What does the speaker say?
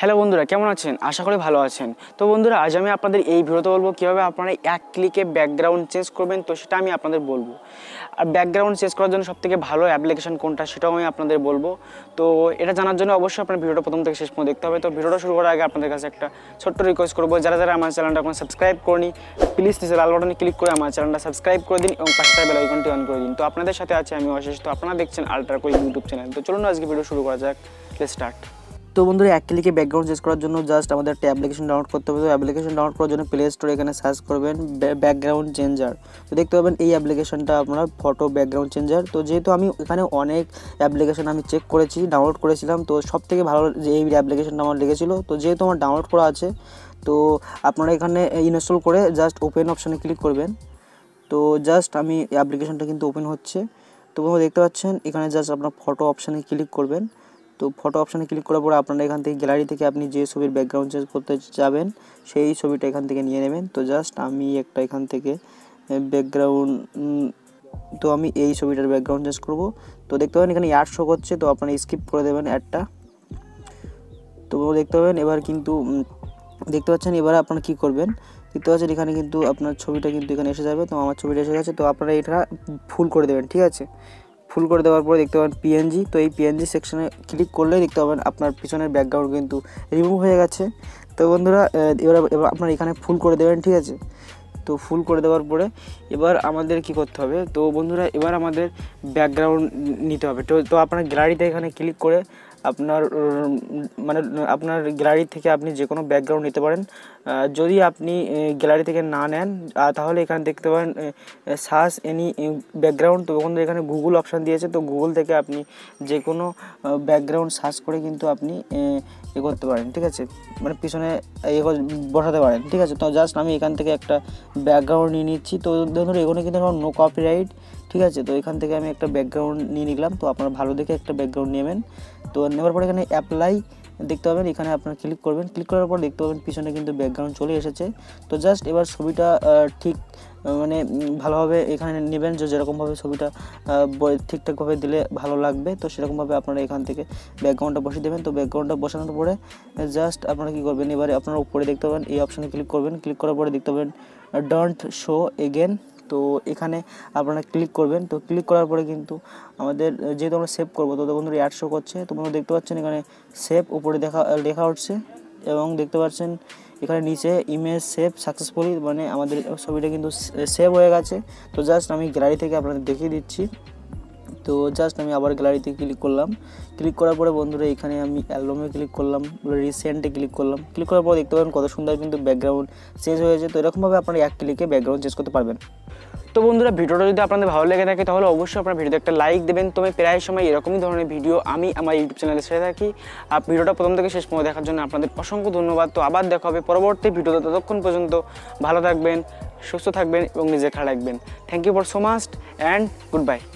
Hello बंधुरा केमन आछेन आशा करी भालो आछेन। तो बंधुरा आज आमी आपनादेर एई भिडियोते बोलबो किभाबे आपनारा एक क्लिके बैकग्राउंड चेंज करबेन। तो सेटा आमी आपनादेर बोलबो और बैकग्राउंड चेंज करार जोन्नो सबथेके भालो एप्लीकेशन कोनटा सेटाओ आमी आपनादेर बोलबो। तो एटा जानार जोन्नो अवश्यई आपनारा भिडियोटा प्रथम थेके शेष पर्यन्त देखते होबे। तो भिडियोटा शुरू करार आगे आपनादेर काछे एकटा छोट्ट रिक्वेस्ट करबो, जारा जारा आमार चैनलटा एखोनो सबस्क्राइब करनी प्लिज नीचे लाल बाटने क्लिक कर आमार चैनलटा सबस्क्राइब कर दिन और पाशे थाका बेल आइकनटी अन कर दिन। तो आपनादेर साथे आछि आमी आशेश। तो आपनारा देखछेन आल्ट्रा कोई यूट्यूब चैनल। तो चलुन आजके भिडियो शुरू करा जाक। Let's start. तो बंधुरा एक क्लिके बैकग्राउंड चेंज करार जोन्नो जस्ट आमादेर एक एप्लीकेशन डाउनलोड करते होबे। तो एप्लीकेशन डाउनलोड करार जोन्नो प्ले स्टोरे एखाने सार्च करबेन बैकग्राउंड चेंजार। तो देखते पाबेन एई एप्लीकेशनटा आपनारा फटो बैकग्राउंड चेंजार। तो जेहेतु आमी एखाने अनेक एप्लीकेशन आमी चेक करेछि डाउनलोड करेछिलाम, तो सबथेके भालो जे एई एप्लीकेशनटा आमार लेगेछिलो। तो जेहेतु आमार डाउनलोड करा आछे, तो आपनारा एखाने इनस्टल करे जस्ट ओपेन अपशने क्लिक करबेन। तो जस्ट आमी एप्लीकेशनटा किन्तु ओपेन होच्छे। तो बंधुरा देखते पाच्छेन एखाने जस्ट आपनारा फटो अपशने क्लिक करबेन। तो फोटो अपशने क्लिक करार पर आपनारा एखान थेके ग्यालारि थेके आपनि जे छबिर बैकग्राउंड चेंज करते जाबेन सेई छबिटा एखान थेके निये नेबेन। तो जस्ट आमि एकटा एखान थेके बैकग्राउंड, तो आमि एई छबिटार बैकग्राउंड चेंज करब। तो देखते पाबेन एखाने एड शो करछे, तो आपनारा स्किप करे देबेन एडटा। तो देखते पाबेन एबार किन्तु देखते पाচ্ছেন এবারে আপনারা কি করবেন দেখতে পাচ্ছেন এখানে কিন্তু আপনার ছবিটা কিন্তু এখানে এসে যাবে। তো আমার ছবিটা এসে গেছে। তো আপনারা এটা ফুল করে দেবেন, ঠিক আছে। फुल कर देवार पर देखते पाबेन पीएनजी। तो पीएनजी सेक्शने क्लिक कर ले देखते पाबेन आपनार पिछोनेर बैकग्राउंड किन्तु रिमूव हो गेछे। तो बंधुरा एबार आपनारा एखाने फुल कर देवें, ठीक आछे। तो फुल कर देवार पर एबार आमादेर कि करते होबे, तो बंधुरा एबार आमादेर बैकग्राउंड निते होबे। तो आपनारा ग्यालारिते एखाने क्लिक करे আপনার মানে আপনার গ্যালারি থেকে আপনি যে কোনো ব্যাকগ্রাউন্ড নিতে পারেন। যদি আপনি গ্যালারি থেকে না নেন তাহলে এখানে দেখতে পারেন সার্চ এনি ব্যাকগ্রাউন্ড। তো বন্ধুরা এখানে গুগল অপশন দিয়েছে, তো গুগল থেকে আপনি যে কোনো ব্যাকগ্রাউন্ড সার্চ করে কিন্তু আপনি এ করতে পারেন, ঠিক আছে। মানে পিছনে এ বসাতে পারেন, ঠিক আছে। তো জাস্ট আমি এখান থেকে একটা ব্যাকগ্রাউন্ড নিয়ে নিচ্ছি। তো ধরুন এখানে কিন্তু নো কপিরাইট, ঠিক আছে। তো এখান থেকে আমি একটা ব্যাকগ্রাউন্ড নিয়ে নিলাম। তো আপনারা ভালো দেখে একটা ব্যাকগ্রাউন্ড নেবেন। তো নেওয়ার পরে এখানে অ্যাপ্লাই দেখতে পাবেন, এখানে আপনারা ক্লিক করবেন। ক্লিক করার পর দেখতে পাবেন পিছনে কিন্তু ব্যাকগ্রাউন্ড চলে এসেছে। তো জাস্ট এবার ছবিটা ঠিক মানে ভালোভাবে এখানে নেবেন, যে যেরকমভাবে ছবিটা ঠিকঠাকভাবে দিলে ভালো লাগবে। তো সেরকমভাবে আপনারা এখান থেকে ব্যাকগ্রাউন্ডটা বসিয়ে দেবেন। তো ব্যাকগ্রাউন্ডটা বসানোর পরে জাস্ট আপনারা কী করবেন, এবারে আপনারা উপরে দেখতে পাবেন এই অপশানে ক্লিক করবেন। ক্লিক করার পরে দেখতে পাবেন ডোন্ট শো এগেন। তো এখানে আপনারা ক্লিক করবেন। তো ক্লিক করার পরে কিন্তু আমাদের যেহেতু আমরা সেভ করবো, তো বন্ধুরা অ্যাড শো করছে। তো বন্ধুরা দেখতে পাচ্ছেন এখানে সেভ উপরে লেখা উঠছে এবং দেখতে পাচ্ছেন এখানে নিচে ইমেজ সেভ সাকসেসফুলি, মানে আমাদের ছবিটা কিন্তু সেভ হয়ে গেছে। তো জাস্ট আমি গ্যালারি থেকে আপনাদের দেখিয়ে দিচ্ছি। তো জাস্ট আমি আবার গ্যালারিতে ক্লিক করলাম। ক্লিক করার পরে বন্ধুরা এখানে আমি অ্যালবামে ক্লিক করলাম, রিসেন্টে ক্লিক করলাম। ক্লিক করার পর দেখতে পাবেন কত সুন্দর কিন্তু ব্যাকগ্রাউন্ড চেঞ্জ হয়েছে। তো এরকমভাবে আপনারা এক ক্লিকে ব্যাকগ্রাউন্ড চেঞ্জ করতে পারবেন। তো বন্ধুরা ভিডিওটা যদি আপনাদের ভালো লেগে থাকে তাহলে অবশ্যই আপনারা ভিডিওতে একটা লাইক দেবেন। তো আমি প্রায় সময় এরকমই ধরনের ভিডিও আমি আমার ইউটিউব চ্যানেলে ছেড়ে থাকি। আর ভিডিওটা প্রথম থেকে শেষ পর্যন্ত দেখার জন্য আপনাদের অসংখ্য ধন্যবাদ। তো আবার দেখা হবে পরবর্তী ভিডিওতে। ততক্ষণ পর্যন্ত ভালো থাকবেন, সুস্থ থাকবেন এবং নিজের খেয়াল রাখবেন। Thank you for so much and good bye.